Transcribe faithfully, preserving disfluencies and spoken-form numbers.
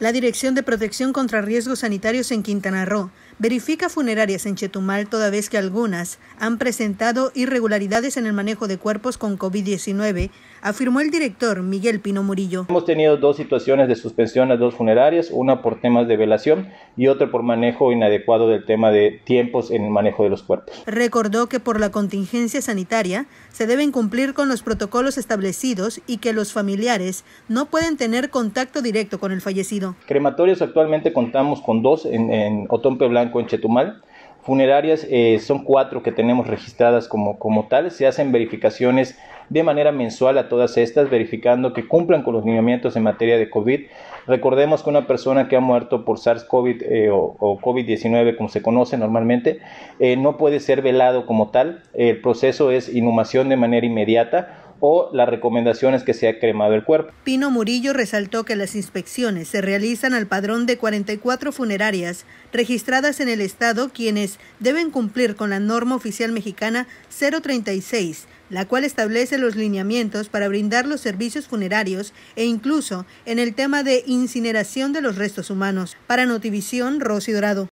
La Dirección de Protección contra Riesgos Sanitarios en Quintana Roo verifica funerarias en Chetumal toda vez que algunas han presentado irregularidades en el manejo de cuerpos con COVID diecinueve, afirmó el director Miguel Pino Murillo. Hemos tenido dos situaciones de suspensión a dos funerarias, una por temas de velación y otra por manejo inadecuado del tema de tiempos en el manejo de los cuerpos. Recordó que por la contingencia sanitaria se deben cumplir con los protocolos establecidos y que los familiares no pueden tener contacto directo con el fallecido. Crematorios actualmente contamos con dos en, en Otompe Blanco, en Chetumal. Funerarias eh, son cuatro que tenemos registradas como, como tal. Se hacen verificaciones de manera mensual a todas estas, verificando que cumplan con los lineamientos en materia de COVID. Recordemos que una persona que ha muerto por SARS-CoV eh, o, o COVID diecinueve, como se conoce normalmente, eh, no puede ser velado como tal. El proceso es inhumación de manera inmediata o la recomendación es que sea cremado el cuerpo. Pino Murillo resaltó que las inspecciones se realizan al padrón de cuarenta y cuatro funerarias registradas en el estado, quienes deben cumplir con la norma oficial mexicana cero treinta y seis, la cual establece los lineamientos para brindar los servicios funerarios e incluso en el tema de incineración de los restos humanos. Para Notivisión, Rocío Dorado.